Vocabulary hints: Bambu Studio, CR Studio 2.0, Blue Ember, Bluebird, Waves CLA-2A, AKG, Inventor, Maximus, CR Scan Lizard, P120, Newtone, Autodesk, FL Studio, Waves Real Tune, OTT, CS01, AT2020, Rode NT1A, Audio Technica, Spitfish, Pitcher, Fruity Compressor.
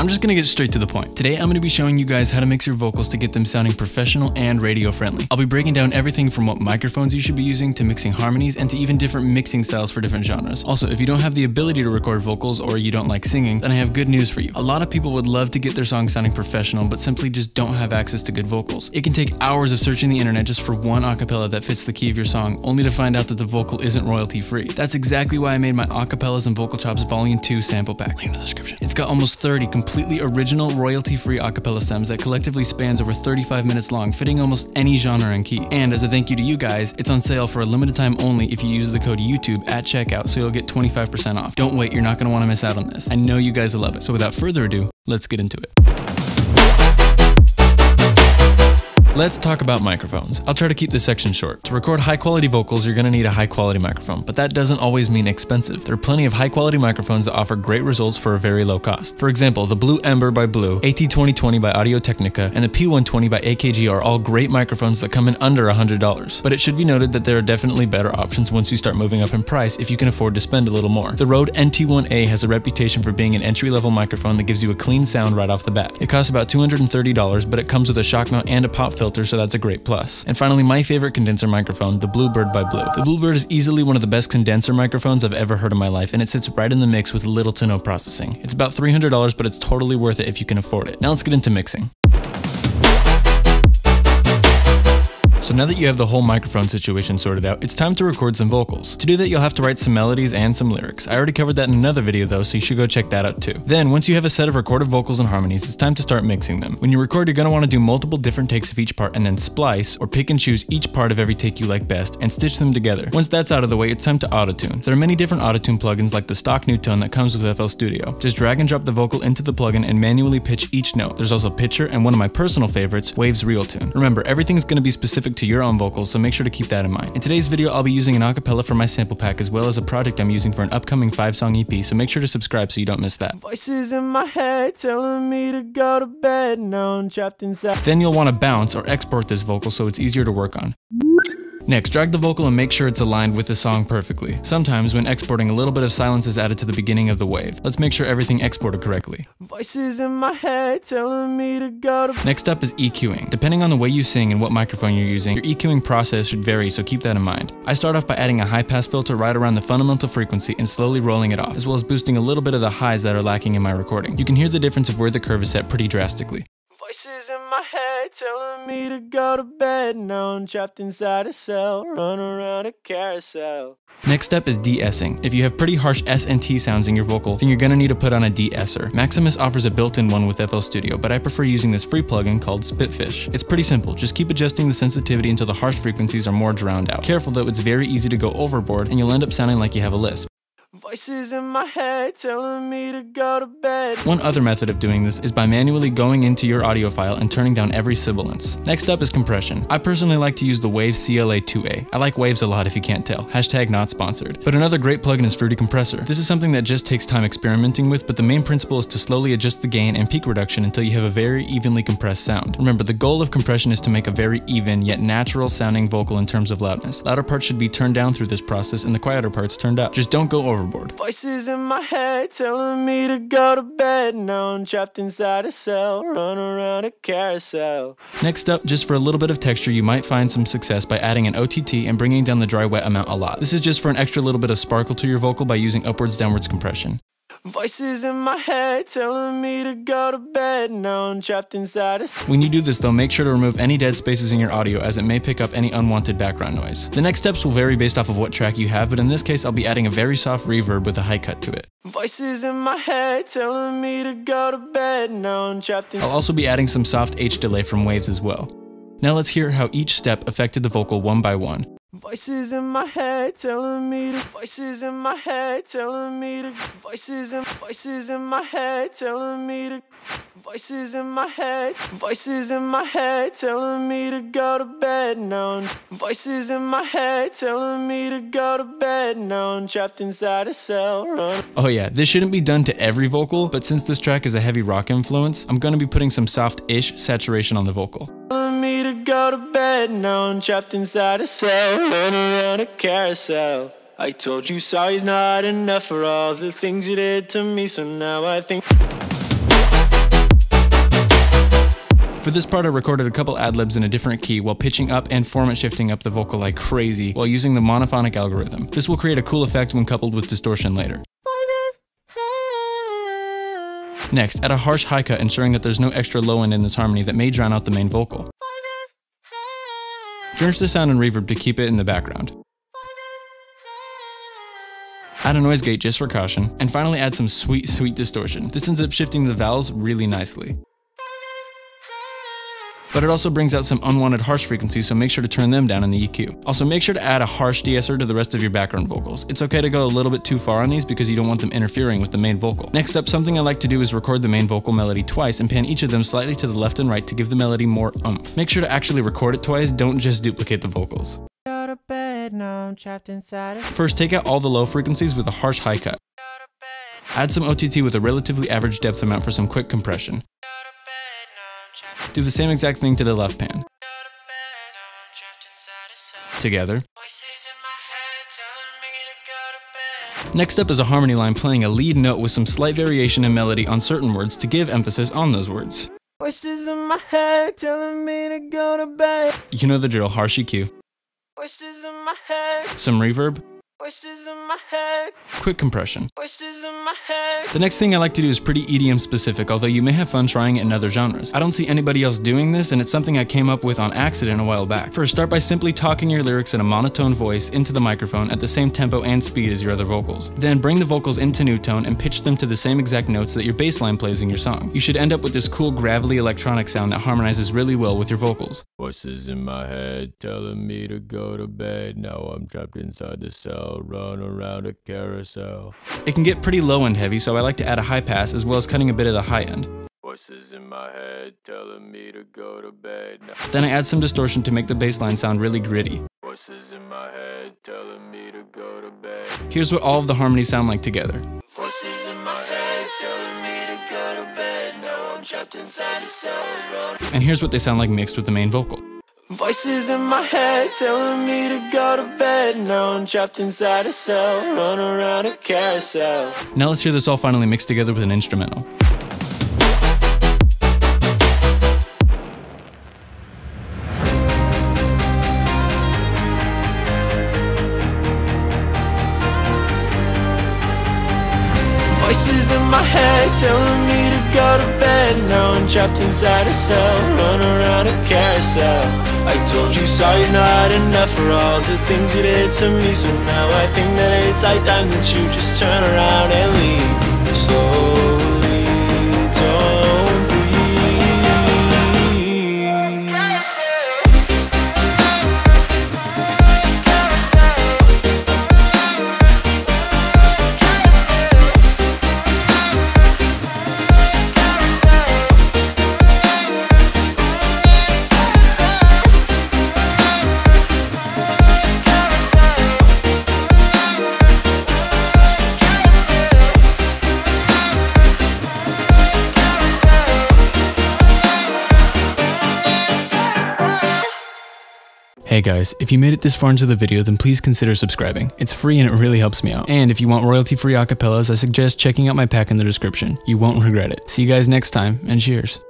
I'm just gonna get straight to the point. Today, I'm gonna be showing you guys how to mix your vocals to get them sounding professional and radio friendly. I'll be breaking down everything from what microphones you should be using to mixing harmonies and to even different mixing styles for different genres. Also, if you don't have the ability to record vocals or you don't like singing, then I have good news for you. A lot of people would love to get their song sounding professional, but simply just don't have access to good vocals. It can take hours of searching the internet just for one acapella that fits the key of your song, only to find out that the vocal isn't royalty free. That's exactly why I made my Acapellas and Vocal Chops Volume 2 sample pack. Link in the description. It's got almost 30 completely original royalty-free acapella stems that collectively spans over 35 minutes long, fitting almost any genre and key. And as a thank you to you guys, it's on sale for a limited time only if you use the code YouTube at checkout, so you'll get 25% off. Don't wait, you're not gonna wanna miss out on this. I know you guys will love it. So without further ado, let's get into it. Let's talk about microphones. I'll try to keep this section short. To record high quality vocals, you're gonna need a high quality microphone, but that doesn't always mean expensive. There are plenty of high quality microphones that offer great results for a very low cost. For example, the Blue Ember by Blue, AT2020 by Audio Technica, and the P120 by AKG are all great microphones that come in under $100. But it should be noted that there are definitely better options once you start moving up in price if you can afford to spend a little more. The Rode NT1A has a reputation for being an entry-level microphone that gives you a clean sound right off the bat. It costs about $230, but it comes with a shock mount and a pop filter, so that's a great plus. And finally, my favorite condenser microphone, the Bluebird by Blue. The Bluebird is easily one of the best condenser microphones I've ever heard in my life, and it sits right in the mix with little to no processing. It's about $300, but it's totally worth it if you can afford it. Now let's get into mixing. So now that you have the whole microphone situation sorted out, it's time to record some vocals. To do that, you'll have to write some melodies and some lyrics. I already covered that in another video though, so you should go check that out too. Then, once you have a set of recorded vocals and harmonies, it's time to start mixing them. When you record, you're gonna wanna do multiple different takes of each part and then splice, or pick and choose each part of every take you like best, and stitch them together. Once that's out of the way, it's time to autotune. There are many different autotune plugins like the stock Newtone that comes with FL Studio. Just drag and drop the vocal into the plugin and manually pitch each note. There's also Pitcher and one of my personal favorites, Waves Real Tune. Remember, everything's gonna be specific to your own vocals, so make sure to keep that in mind. In today's video, I'll be using an acapella for my sample pack, as well as a project I'm using for an upcoming 5-song EP, so make sure to subscribe so you don't miss that. Voices in my head telling me to go to bed, now I'm trapped inside. Then you'll want to bounce or export this vocal so it's easier to work on. Next, drag the vocal and make sure it's aligned with the song perfectly. Sometimes, when exporting, a little bit of silence is added to the beginning of the wave. Let's make sure everything exported correctly. Voices in my head telling me to go to... Next up is EQing. Depending on the way you sing and what microphone you're using, your EQing process should vary, so keep that in mind. I start off by adding a high-pass filter right around the fundamental frequency and slowly rolling it off, as well as boosting a little bit of the highs that are lacking in my recording. You can hear the difference of where the curve is set pretty drastically. Voices in my head telling me to go to bed, now I'm trapped inside a cell, run around a carousel. Next up is de-essing. If you have pretty harsh S and T sounds in your vocal, then you're gonna need to put on a de-esser. Maximus offers a built-in one with FL Studio, but I prefer using this free plugin called Spitfish. It's pretty simple, just keep adjusting the sensitivity until the harsh frequencies are more drowned out. Careful though, it's very easy to go overboard and you'll end up sounding like you have a lisp. Voices in my head telling me to go to bed. One other method of doing this is by manually going into your audio file and turning down every sibilance. Next up is compression. I personally like to use the Waves CLA-2A. I like Waves a lot if you can't tell. Hashtag not sponsored. But another great plugin is Fruity Compressor. This is something that just takes time experimenting with, but the main principle is to slowly adjust the gain and peak reduction until you have a very evenly compressed sound. Remember, the goal of compression is to make a very even yet natural sounding vocal in terms of loudness. Louder parts should be turned down through this process and the quieter parts turned up. Just don't go overboard. Voices in my head telling me to go to bed, now I'm trapped inside a cell, run around a carousel. Next up, just for a little bit of texture, you might find some success by adding an OTT and bringing down the dry wet amount a lot. This is just for an extra little bit of sparkle to your vocal by using upwards downwards compression. Voices in my head telling me to go to bed, now I'm trapped inside a... When you do this though, make sure to remove any dead spaces in your audio as it may pick up any unwanted background noise. The next steps will vary based off of what track you have, but in this case I'll be adding a very soft reverb with a high cut to it. Voices in my head telling me to go to bed, now I'm trapped in... I'll also be adding some soft H delay from Waves as well. Now let's hear how each step affected the vocal one by one. Voices in my head telling me to. Voices in my head telling me to. Voices in my head telling me to. Voices in my head telling me to go to bed, now I'm... Voices in my head telling me to go to bed, now I'm trapped inside a cell. Oh yeah, this shouldn't be done to every vocal, but since this track is a heavy rock influence, I'm gonna be putting some soft-ish saturation on the vocal. To go to bed, now I'm trapped inside a cell, run around a carousel. I told you sorry's not enough for all the things you did to me, so now I think For this part, I recorded a couple ad-libs in a different key while pitching up and format shifting up the vocal like crazy while using the monophonic algorithm. This will create a cool effect when coupled with distortion later. Next, add a harsh high cut, ensuring that there's no extra low end in this harmony that may drown out the main vocal. Drench the sound in reverb to keep it in the background. Add a noise gate just for caution, and finally add some sweet, sweet distortion. This ends up shifting the vowels really nicely. But it also brings out some unwanted harsh frequencies, so make sure to turn them down in the EQ. Also, make sure to add a harsh de-esser to the rest of your background vocals. It's okay to go a little bit too far on these because you don't want them interfering with the main vocal. Next up, something I like to do is record the main vocal melody twice and pan each of them slightly to the left and right to give the melody more oomph. Make sure to actually record it twice, don't just duplicate the vocals. First, take out all the low frequencies with a harsh high cut. Add some OTT with a relatively average depth amount for some quick compression. Do the same exact thing to the left pan. Together. Next up is a harmony line playing a lead note with some slight variation in melody on certain words to give emphasis on those words. Voices in my head telling me to go to bed. You know the drill, harsh EQ. Voices in my head. Some reverb. Voices in my head. Quick compression. Voices in my head. The next thing I like to do is pretty EDM specific, although you may have fun trying it in other genres. I don't see anybody else doing this, and it's something I came up with on accident a while back. First, start by simply talking your lyrics in a monotone voice into the microphone at the same tempo and speed as your other vocals. Then bring the vocals into Newtone and pitch them to the same exact notes that your bass line plays in your song. You should end up with this cool gravelly electronic sound that harmonizes really well with your vocals. Voices in my head telling me to go to bed. Now I'm trapped inside the cell. Run around a carousel. It can get pretty low end heavy, so I like to add a high pass as well as cutting a bit of the high end. Voices in my head telling me to go to bed. Then I add some distortion to make the bass line sound really gritty. Voices in my head telling me to go to bed. Here's what all of the harmonies sound like together. Voices in my head telling me to go to bed. Now I'm trapped inside a cell. And here's what they sound like mixed with the main vocal. Voices in my head telling me to go to bed. Now I'm trapped inside a cell, run around a carousel. Now let's hear this all finally mixed together with an instrumental. Voices in my head telling me to go to bed. Now I'm trapped inside a cell, run around a carousel. I told you sorry's not enough for all the things you did to me. So now I think that it's high time that you just turn around and leave. Slowly, don't breathe. Hey guys, if you made it this far into the video, then please consider subscribing. It's free and it really helps me out. And if you want royalty-free acapellas, I suggest checking out my pack in the description. You won't regret it. See you guys next time, and cheers.